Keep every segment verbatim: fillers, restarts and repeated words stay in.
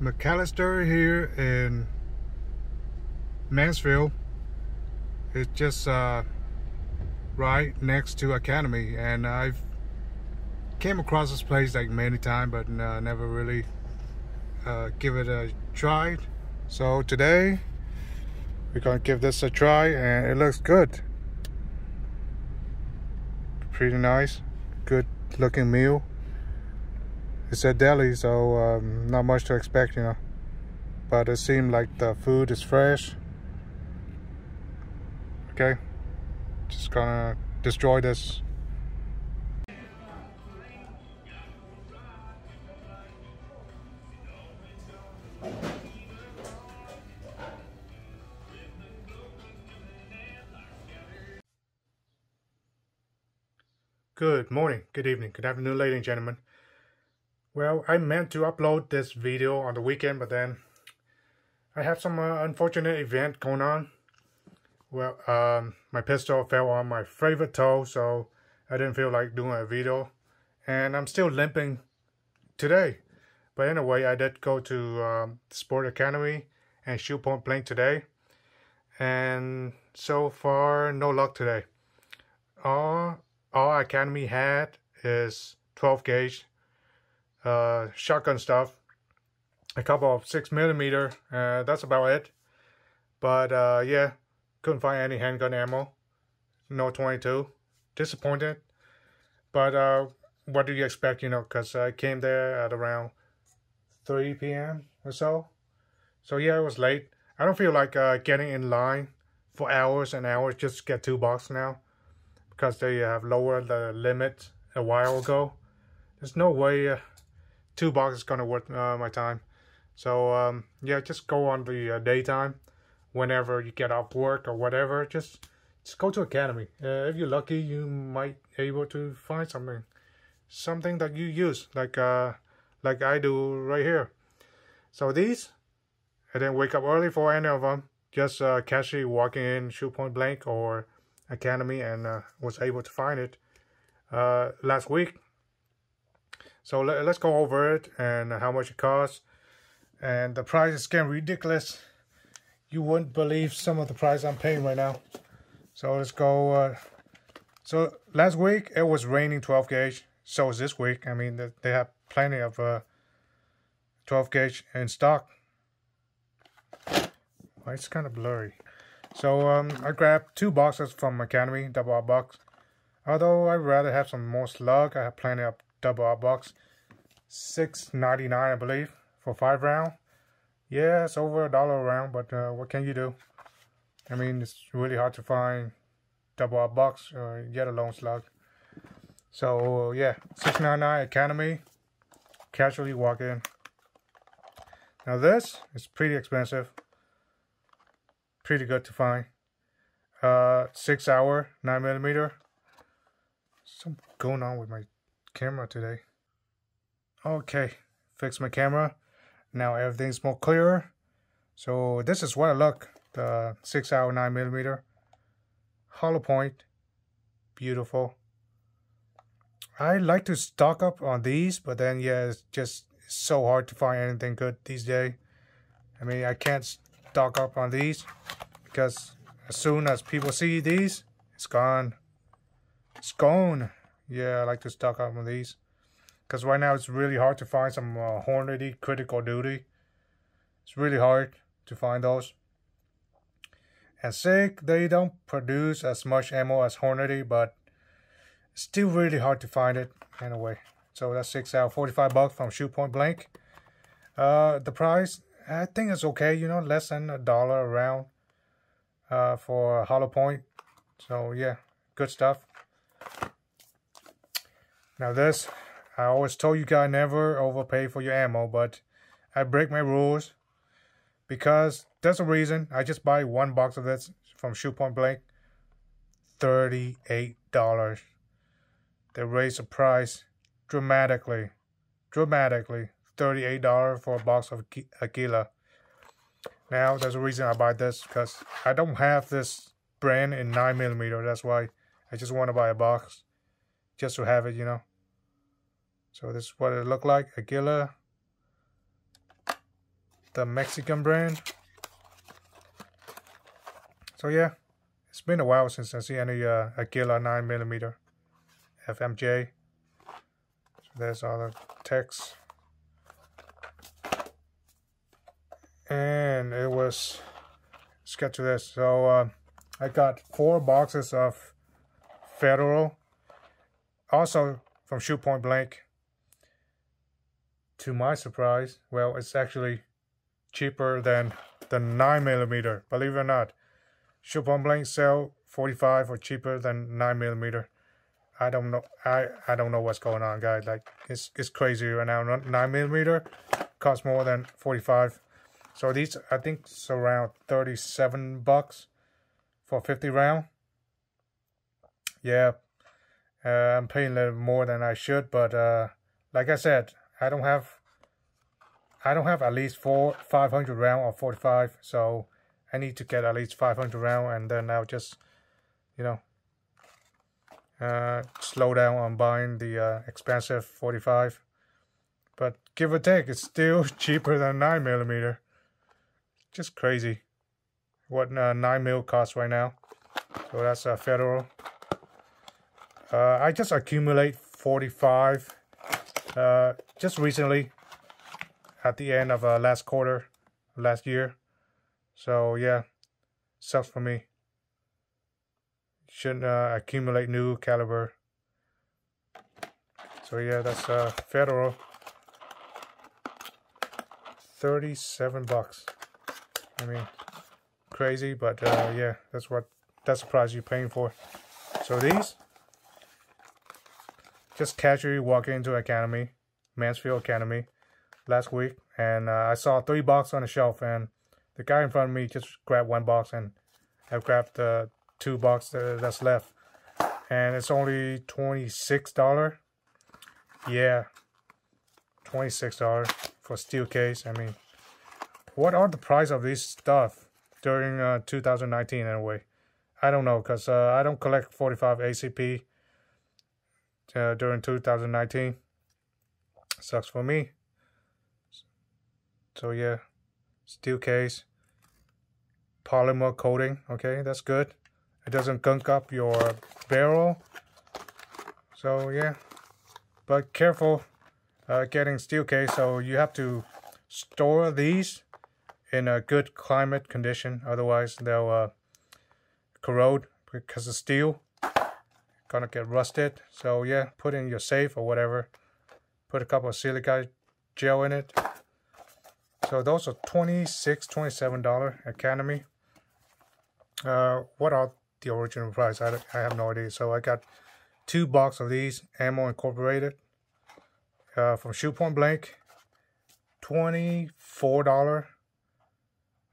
McAllister here in Mansfield is just uh, right next to Academy, and I've came across this place like many times, but uh, never really uh, give it a try. So today we're gonna give this a try, and it looks good. Pretty nice, good looking meal. It's a deli, so um, not much to expect, you know. But it seemed like the food is fresh. Okay, just gonna destroy this. Good morning, good evening, good afternoon, ladies and gentlemen. Well, I meant to upload this video on the weekend, but then I have some uh, unfortunate event going on. Well, um, my pistol fell on my favorite toe, so I didn't feel like doing a video. And I'm still limping today. But anyway, I did go to um, Sport Academy and Shoot Point Blank today. And so far, no luck today. Uh, All Academy had is twelve gauge uh, shotgun stuff, a couple of six millimeter, uh, that's about it. But uh, yeah, couldn't find any handgun ammo, no twenty-two, disappointed. But uh, what do you expect, you know, because I came there at around three p m or so. So yeah, it was late. I don't feel like uh, getting in line for hours and hours just to get two bucks now, because they have lowered the limit a while ago. There's no way uh, two bucks is gonna worth uh, my time. So um, yeah, just go on the uh, daytime, whenever you get off work or whatever. Just just go to Academy. Uh, if you're lucky, you might be able to find something, something that you use, like uh, like I do right here. So these, I didn't wake up early for any of them. Just uh, casually walking in Shoot Point Blank or Academy, and uh, was able to find it uh, last week. So le let's go over it and how much it costs. And the price is getting ridiculous. You wouldn't believe some of the price I'm paying right now. So let's go. Uh, so last week it was raining twelve gauge. So is this week. I mean, they have plenty of uh, twelve gauge in stock. Well, it's kind of blurry. So um, I grabbed two boxes from Academy, Double R Box. Although I'd rather have some more slug, I have plenty of Double R Box. six ninety-nine, I believe, for five round. Yeah, it's over a dollar a round, but uh, what can you do? I mean, it's really hard to find Double R Box or yet alone slug. So yeah, six ninety-nine Academy. Casually walk in. Now this is pretty expensive. Pretty good to find. Uh, six hour, nine millimeter. Something going on with my camera today. Okay, fix my camera. Now everything's more clearer. So this is what I look. The six hour, nine millimeter, hollow point, beautiful. I like to stock up on these, but then yeah, it's just so hard to find anything good these days. I mean, I can't stock up on these, because as soon as people see these, it's gone. It's gone. Yeah, I like to stock up on these, because right now it's really hard to find some uh, Hornady Critical Duty. It's really hard to find those. And SIG, they don't produce as much ammo as Hornady, but it's still really hard to find it anyway. So that's six out, forty-five bucks from Shoot Point Blank. Uh, the price, I think it's okay, you know, less than a dollar a round. Uh, for hollow point. So yeah, good stuff. Now this, I always told you guys never overpay for your ammo, but I break my rules, because that's the reason I just buy one box of this from Shoot Point Blank. thirty-eight dollars. They raised the price dramatically. Dramatically. thirty-eight dollars for a box of Aguila. Now, there's a reason I buy this, because I don't have this brand in nine millimeter. That's why I just want to buy a box, just to have it, you know. So this is what it looked like, Aguila. the Mexican brand. So yeah, it's been a while since I see any uh, Aguila nine millimeter F M J. So there's all the text. And it was, let's get to this. So uh, I got four boxes of Federal, also from Shoot Point Blank. To my surprise, well, it's actually cheaper than the nine millimeter, believe it or not. Shoot Point Blank sell forty-five or cheaper than nine millimeter. I don't know, I, I don't know what's going on, guys. Like, it's, it's crazy right now. nine millimeter costs more than forty-five. So these, I think it's around thirty-seven bucks for fifty round. Yeah, uh, I'm paying a little more than I should, but uh, like I said, I don't have, I don't have at least four, five hundred round or forty-five, so I need to get at least five hundred round, and then I'll just, you know, uh, slow down on buying the uh, expensive forty-five. But give or take, it's still cheaper than nine millimeter. Just crazy what uh, nine mil costs right now. So that's uh, Federal. Uh, I just accumulate forty-five uh, just recently at the end of uh, last quarter, last year. So yeah, sucks for me. Shouldn't uh, accumulate new caliber. So yeah, that's uh, Federal. thirty-seven bucks. I mean, crazy, but uh, yeah, that's what, that's the price you're paying for. So these, just casually walking into Academy, Mansfield Academy, last week, and uh, I saw three boxes on the shelf, and the guy in front of me just grabbed one box, and I grabbed the uh, two boxes that's left, and it's only twenty-six dollars. Yeah, twenty-six dollars for steel case. I mean, what are the price of this stuff during uh, two thousand nineteen anyway? I don't know, because uh, I don't collect forty-five A C P uh, during two thousand nineteen. Sucks for me. So yeah, steel case, polymer coating, okay, that's good. It doesn't gunk up your barrel. So yeah, but careful uh, getting steel case, so you have to store these in a good climate condition, otherwise they'll uh, corrode because the steel gonna get rusted. So yeah, put in your safe or whatever, put a cup of silica gel in it. So those are twenty-six, twenty-seven dollar Academy. Uh, what are the original price? I, I have no idea. So I got two box of these, Ammo Incorporated, uh, from Shoot Point Blank, twenty-four dollars.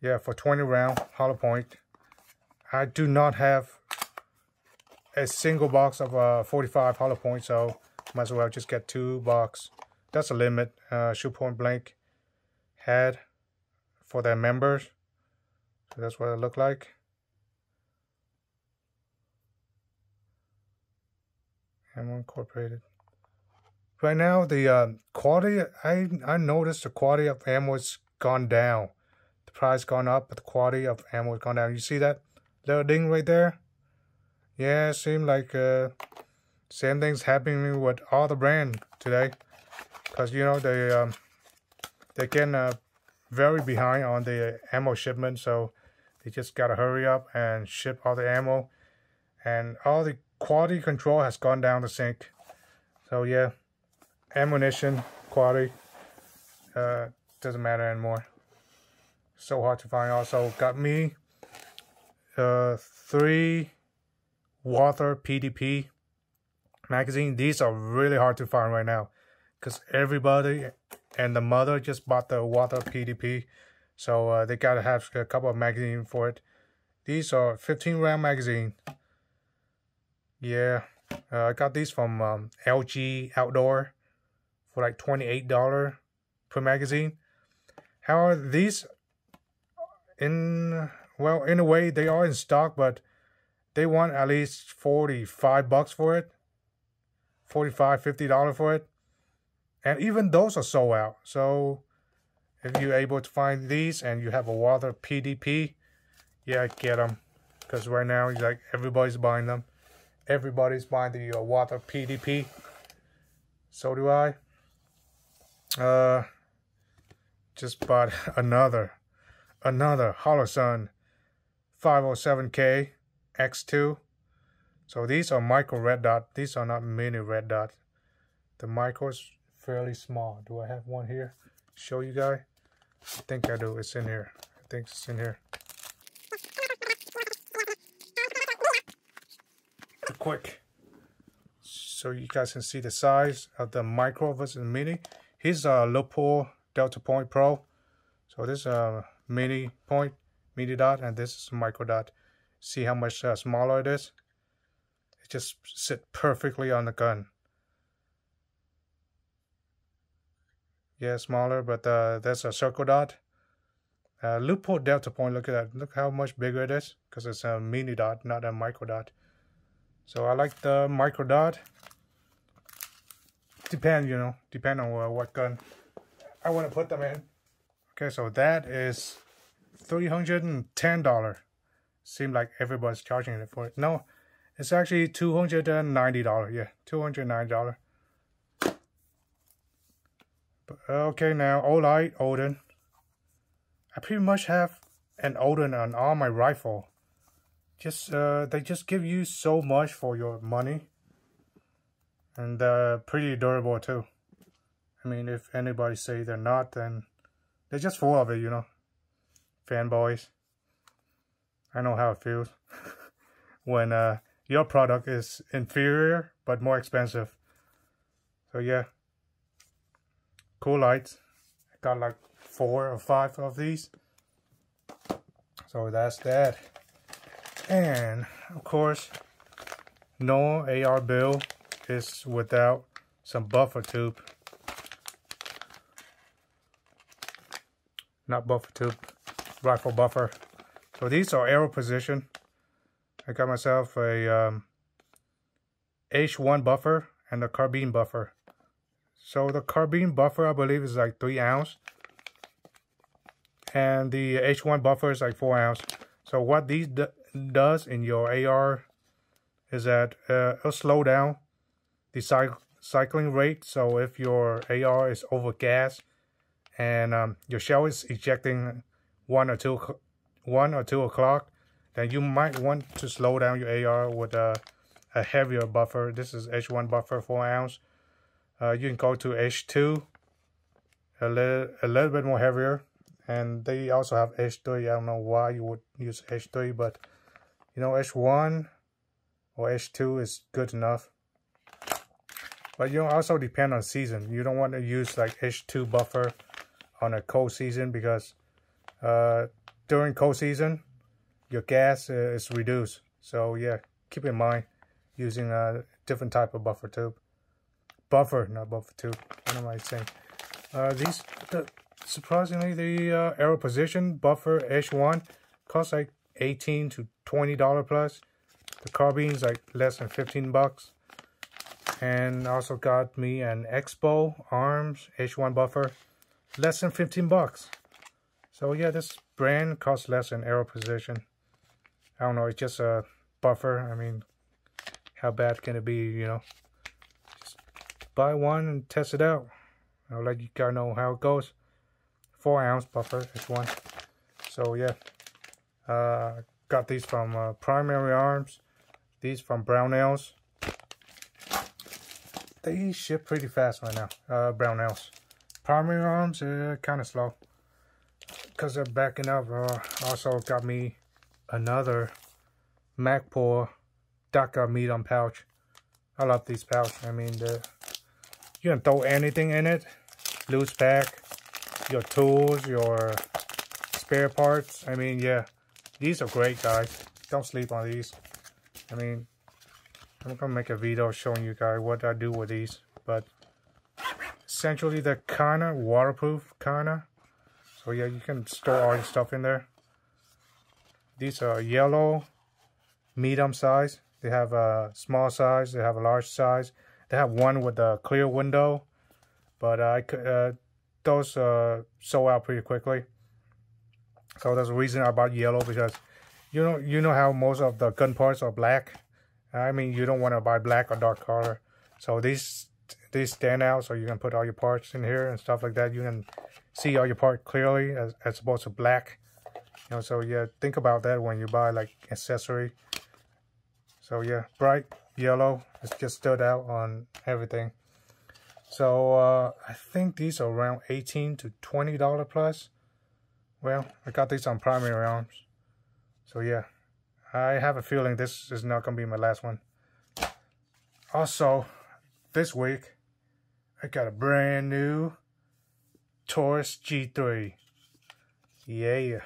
Yeah, for twenty round hollow point. I do not have a single box of uh, forty-five hollow point, so might as well just get two box. That's a limit uh, Shoot Point Blank had for their members. So that's what it looked like. Ammo Incorporated. Right now, the uh, quality, I, I noticed the quality of ammo has gone down. The price gone up, but the quality of ammo has gone down. You see that little ding right there? Yeah, it seemed like uh, same thing's happening with all the brand today. Because, you know, they... Um, They're getting uh, very behind on the ammo shipment, so they just gotta hurry up and ship all the ammo. And all the quality control has gone down the sink. So yeah, ammunition quality uh, doesn't matter anymore. So hard to find. Also got me uh, three Walther P D P magazine. These are really hard to find right now, because everybody and the mother just bought the Walther P D P, so uh, they gotta have a couple of magazines for it. These are fifteen round magazine. Yeah, uh, I got these from um, L G Outdoor for like twenty-eight dollars per magazine. However, these in well, in a way they are in stock, but they want at least forty-five bucks for it, forty-five, fifty dollars for it. And even those are sold out. So If you're able to find these and you have a Walther P D P, yeah, get them. Because right now, like, everybody's buying them. Everybody's buying the uh, Walther P D P. So do I. Uh, just bought another, another Holosun five oh seven K X two. So these are micro red dot. These are not mini red dot. The micro's fairly small. Do I have one here? Show you guys? I think I do. It's in here. I think it's in here. Quick, so you guys can see the size of the micro versus mini. Here's a Leupold Delta Point Pro. So this is a mini point, mini dot, and this is a micro dot. See how much uh, smaller it is? It just sits perfectly on the gun. Yeah, smaller, but uh, that's a circle dot. Uh, Leupold Delta Point, look at that. Look how much bigger it is, because it's a mini dot, not a micro dot. So I like the micro dot. Depend, you know, depend on uh, what gun I want to put them in. Okay, so that is three hundred ten dollars. Seems like everybody's charging it for it. No, it's actually two hundred ninety dollars. Yeah, two hundred ninety dollars. But, okay, now Olight Odin. I pretty much have an Odin on all my rifle. Just uh, they just give you so much for your money, and uh, pretty durable too. I mean, if anybody say they're not, then they're just full of it, you know. Fanboys. I know how it feels when uh, your product is inferior but more expensive. So yeah, cool lights. I got like four or five of these. So that's that. And of course, no A R bill is without some buffer tube. Not buffer tube, rifle buffer. So these are Aero Precision. I got myself a um, H one buffer and a carbine buffer. So the carbine buffer, I believe, is like three ounce, and the H one buffer is like four ounce. So what these do does in your A R is that uh, it'll slow down the cy cycling rate. So if your A R is over gas and um, your shell is ejecting one or two one or two o'clock, then you might want to slow down your A R with a, a heavier buffer. This is H one buffer, four ounce. Uh, you can go to H two, a little a little bit more heavier, and they also have H three. I don't know why you would use H three, but you know, H one or H two is good enough. But you know, also depend on season. You don't want to use like H two buffer on a cold season, because uh, during cold season, your gas is reduced. So yeah, keep in mind using a different type of buffer tube. Buffer, not buffer tube. What am I saying? Uh, these, the, surprisingly, the uh, Aero Precision buffer H one costs like eighteen to twenty dollars plus. The carbine's like less than fifteen bucks. And also got me an Expo Arms H one buffer, less than fifteen bucks. So yeah, this brand costs less than Aero Precision. I don't know, it's just a buffer. I mean, how bad can it be, you know? Just buy one and test it out. I'll let you guys know how it goes. Four ounce buffer H one. So yeah. Uh, got these from uh, Primary Arms. These from Brownells. They ship pretty fast right now. Uh, Brownells. Primary Arms are uh, kind of slow, because they're backing up. Uh, also got me another Magpul Daka medium pouch. I love these pouches. I mean, the, you can throw anything in it. Loose pack, your tools, your spare parts. I mean, yeah. These are great, guys. Don't sleep on these. I mean, I'm gonna make a video showing you guys what I do with these, but essentially they're kinda waterproof, kinda. So yeah, you can store all your stuff in there. These are yellow, medium size. They have a small size, they have a large size. They have one with a clear window, but I uh, those uh, sold out pretty quickly. So that's the reason I bought yellow, because you know you know how most of the gun parts are black. I mean, you don't want to buy black or dark color. So these these stand out, so you can put all your parts in here and stuff like that. You can see all your parts clearly as, as opposed to black. You know, so yeah, think about that when you buy like accessory. So yeah, bright yellow, it just stood out on everything. So uh, I think these are around eighteen to twenty dollars plus. Well, I got these on Primary Arms. So yeah, I have a feeling this is not going to be my last one. Also, this week, I got a brand new Taurus G three. Yeah.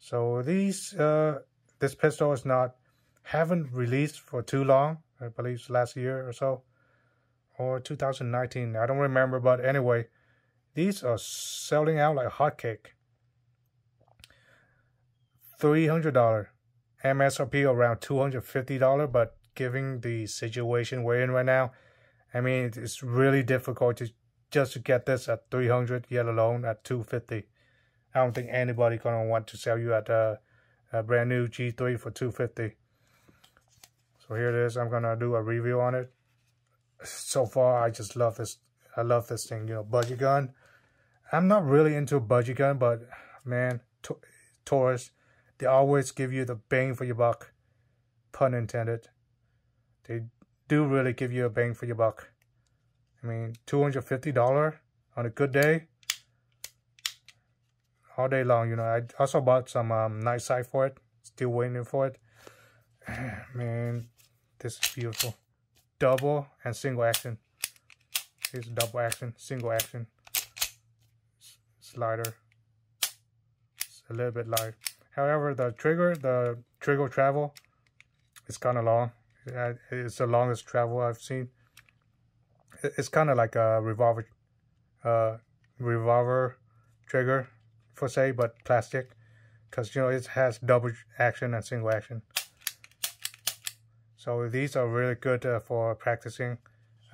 So these, uh, this pistol is not, haven't released for too long. I believe it's last year or so. Or two thousand nineteen, I don't remember, but anyway, these are selling out like hotcake. three hundred dollars. M S R P around two hundred fifty dollars, but giving the situation we're in right now, I mean, it's really difficult to just to get this at three hundred dollars, yet alone at two hundred fifty dollars. I don't think anybody's going to want to sell you at a, a brand new G three for two hundred fifty dollars. So here it is. I'm going to do a review on it. So far, I just love this. I love this thing, you know, budget gun. I'm not really into budget gun, but man, Taurus, they always give you the bang for your buck. Pun intended. They do really give you a bang for your buck. I mean, two hundred fifty dollars on a good day. All day long, you know. I also bought some um, night sight for it. Still waiting for it. Man, this is beautiful. Double and single action. Here's double action, single action. Slider. It's a little bit light. However, the trigger, the trigger travel, it's kind of long. It's the longest travel I've seen. It's kind of like a revolver, uh, revolver trigger, for say, but plastic, because you know it has double action and single action. So these are really good uh, for practicing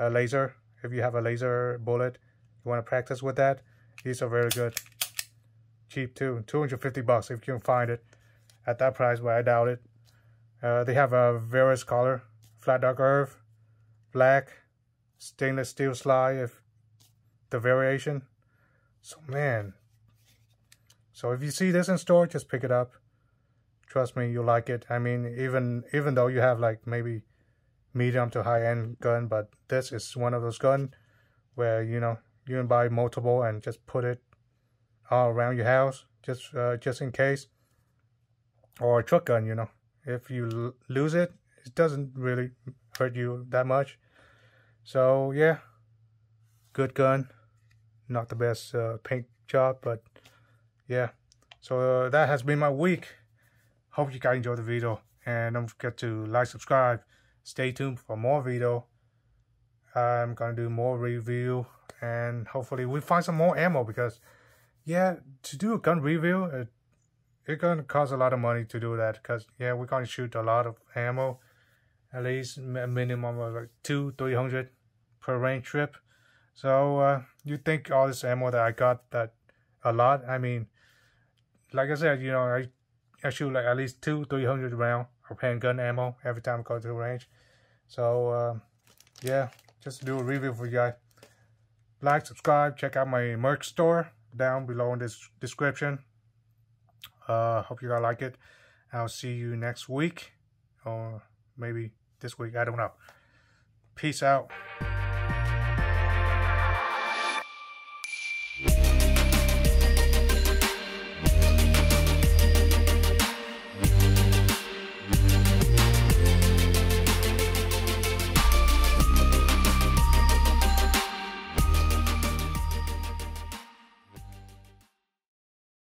a laser. If you have a laser bullet, you want to practice with that, these are very good. Cheap too, two hundred fifty bucks if you can find it at that price, but I doubt it. Uh, they have a various color, flat dark earth, black, stainless steel slide, if the variation. So man, so if you see this in store, just pick it up. Trust me, you'll like it. I mean, even even though you have like maybe medium to high-end gun, but this is one of those guns where, you know, you can buy multiple and just put it all around your house, just uh, just in case. Or a truck gun, you know. If you lose it, it doesn't really hurt you that much. So, yeah. Good gun. Not the best uh, paint job, but yeah. So, uh, that has been my week. Hope you guys enjoyed the video, and don't forget to like, subscribe, stay tuned for more video. I'm gonna do more review, and hopefully we find some more ammo, because yeah, to do a gun review, it, it gonna cost a lot of money to do that, because yeah, we're gonna shoot a lot of ammo, at least a minimum of like two, three hundred per range trip. So uh, you think all this ammo that I got, that a lot? I mean, like I said, you know, I. I shoot like at least two, three hundred round of handgun ammo every time I go to the range. So um, yeah, just to do a review for you guys. Like, subscribe, check out my merch store down below in this description. Uh, hope you guys like it. I'll see you next week, or maybe this week. I don't know. Peace out.